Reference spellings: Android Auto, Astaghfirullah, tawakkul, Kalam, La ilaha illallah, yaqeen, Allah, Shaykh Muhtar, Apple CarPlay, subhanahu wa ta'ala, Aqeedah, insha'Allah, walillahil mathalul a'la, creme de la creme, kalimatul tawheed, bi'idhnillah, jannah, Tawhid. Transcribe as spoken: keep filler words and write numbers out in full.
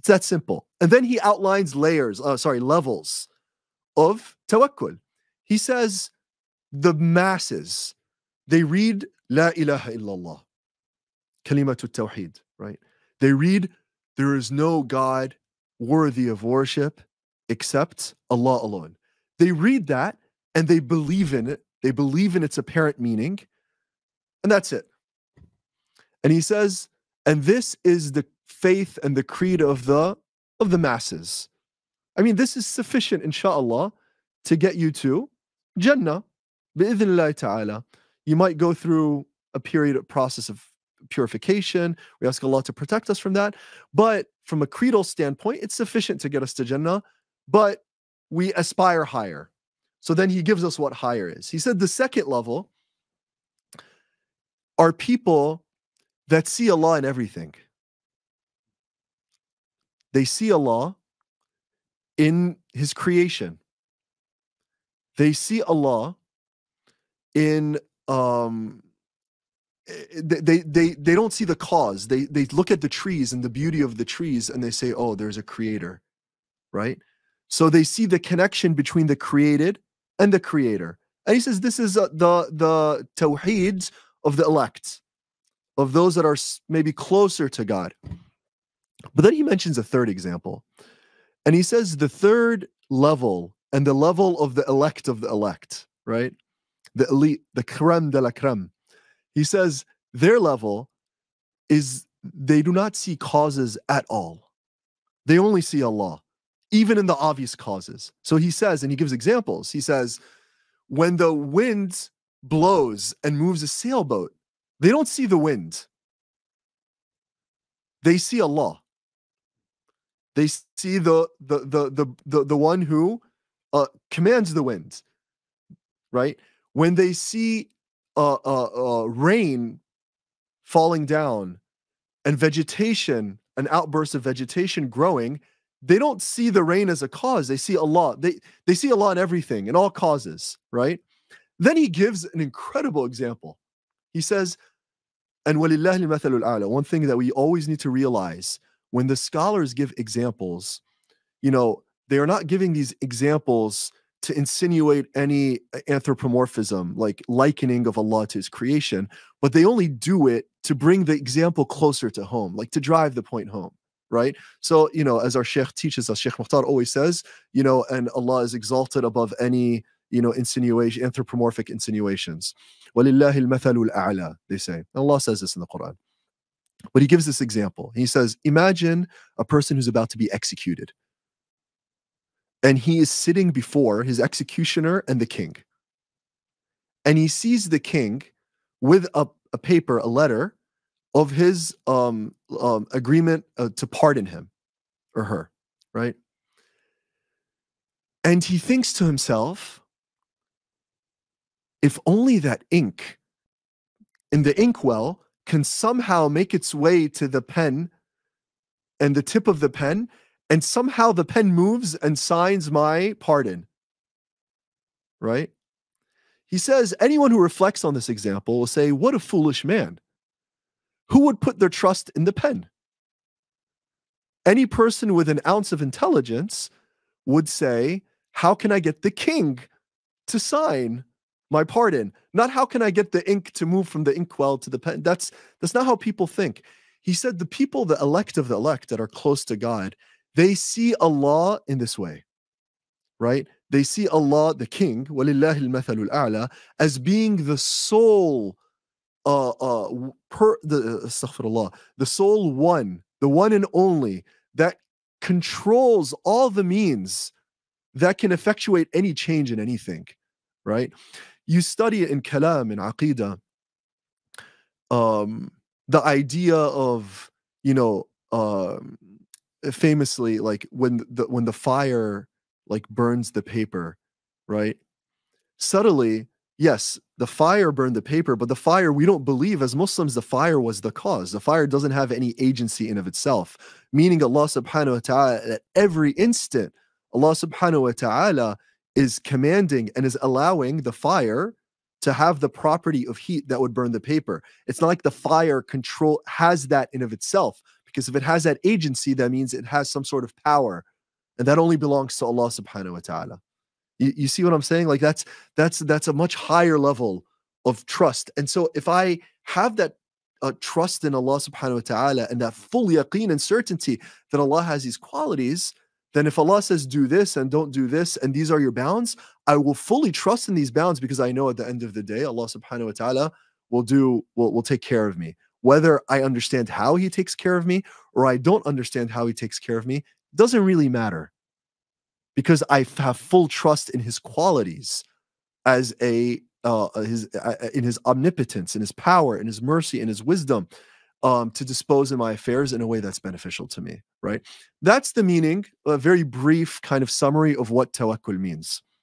It's that simple. And then he outlines layers, uh, sorry, levels of tawakkul. He says the masses, they read La ilaha illallah, kalimatul tawheed, right? They read there is no God worthy of worship except Allah alone. They read that and they believe in it. They believe in its apparent meaning. And that's it. And he says, and this is the faith and the creed of the of the masses. I mean, this is sufficient, insha'Allah, to get you to jannah, bi'idhnillah ta'ala. You might go through a period of process of purification. We ask Allah to protect us from that. But from a creedal standpoint, it's sufficient to get us to jannah, but we aspire higher. So then he gives us what higher is. He said the second level are people that see Allah in everything. They see Allah in His creation. They see Allah in, um, they, they, they don't see the cause. They, they look at the trees and the beauty of the trees and they say, oh, there's a creator, right? So they see the connection between the created and the creator. And he says, this is the, the tawheed of the elect, of those that are maybe closer to God. But then he mentions a third example. And he says the third level, and the level of the elect of the elect, right? The elite, the creme de la creme. He says their level is they do not see causes at all. They only see Allah, even in the obvious causes. So he says, and he gives examples. He says, when the wind blows and moves a sailboat, they don't see the wind. They see Allah. They see the the the the the, the one who uh, commands the wind, right? When they see uh, uh, uh, rain falling down and vegetation, an outburst of vegetation growing, they don't see the rain as a cause. They see Allah. They they see Allah in everything, in all causes, right? Then he gives an incredible example. He says, and walillahil mathalul a'la, one thing that we always need to realize when the scholars give examples, you know, they are not giving these examples to insinuate any anthropomorphism, like likening of Allah to His creation, but they only do it to bring the example closer to home, like to drive the point home, right? So, you know, as our Shaykh teaches us, Shaykh Muhtar always says, you know, and Allah is exalted above any, you know, insinuation, anthropomorphic insinuations. Walillahil mathalul a'la, they say. Allah says this in the Quran. But He gives this example. He says, imagine a person who's about to be executed. And he is sitting before his executioner and the king. And he sees the king with a, a paper, a letter of his um, um, agreement uh, to pardon him or her, right? And he thinks to himself, if only that ink in the inkwell can somehow make its way to the pen and the tip of the pen, and somehow the pen moves and signs my pardon, right? He says, anyone who reflects on this example will say, what a foolish man. Who would put their trust in the pen? Any person with an ounce of intelligence would say, how can I get the king to sign my pardon? Not how can I get the ink to move from the inkwell to the pen. That's, that's not how people think. He said the people, the elect of the elect that are close to God, they see Allah in this way, right? They see Allah, the king, وَلِلَّهِ الْمَثَلُ الْأَعْلَى, as being the sole, uh, uh, per, the, Astaghfirullah, the sole one, the one and only, that controls all the means that can effectuate any change in anything, right? You study in Kalam, in Aqeedah, um, the idea of, you know, uh, famously, like when the, when the fire like burns the paper, right? Subtly, yes, the fire burned the paper, but the fire, we don't believe as Muslims the fire was the cause. The fire doesn't have any agency in of itself. Meaning Allah subhanahu wa ta'ala, at every instant, Allah subhanahu wa ta'ala is commanding and is allowing the fire to have the property of heat that would burn the paper. It's not like the fire control has that in of itself, Because if it has that agency, that means it has some sort of power, and that only belongs to Allah subhanahu wa ta'ala. You, you see what I'm saying? Like that's that's that's a much higher level of trust. And so if I have that uh, trust in Allah subhanahu wa ta'ala and that full yaqeen and certainty that Allah has these qualities, then if Allah says do this and don't do this and these are your bounds, I will fully trust in these bounds, because I know at the end of the day Allah subhanahu wa ta'ala will do will, will take care of me. Whether I understand how he takes care of me or I don't understand how he takes care of me doesn't really matter, because I have full trust in his qualities as a uh, his uh, in his omnipotence, in his power, in his mercy, in his wisdom, um, to dispose in my affairs in a way that's beneficial to me. Right? That's the meaning. A very brief kind of summary of what tawakkul means.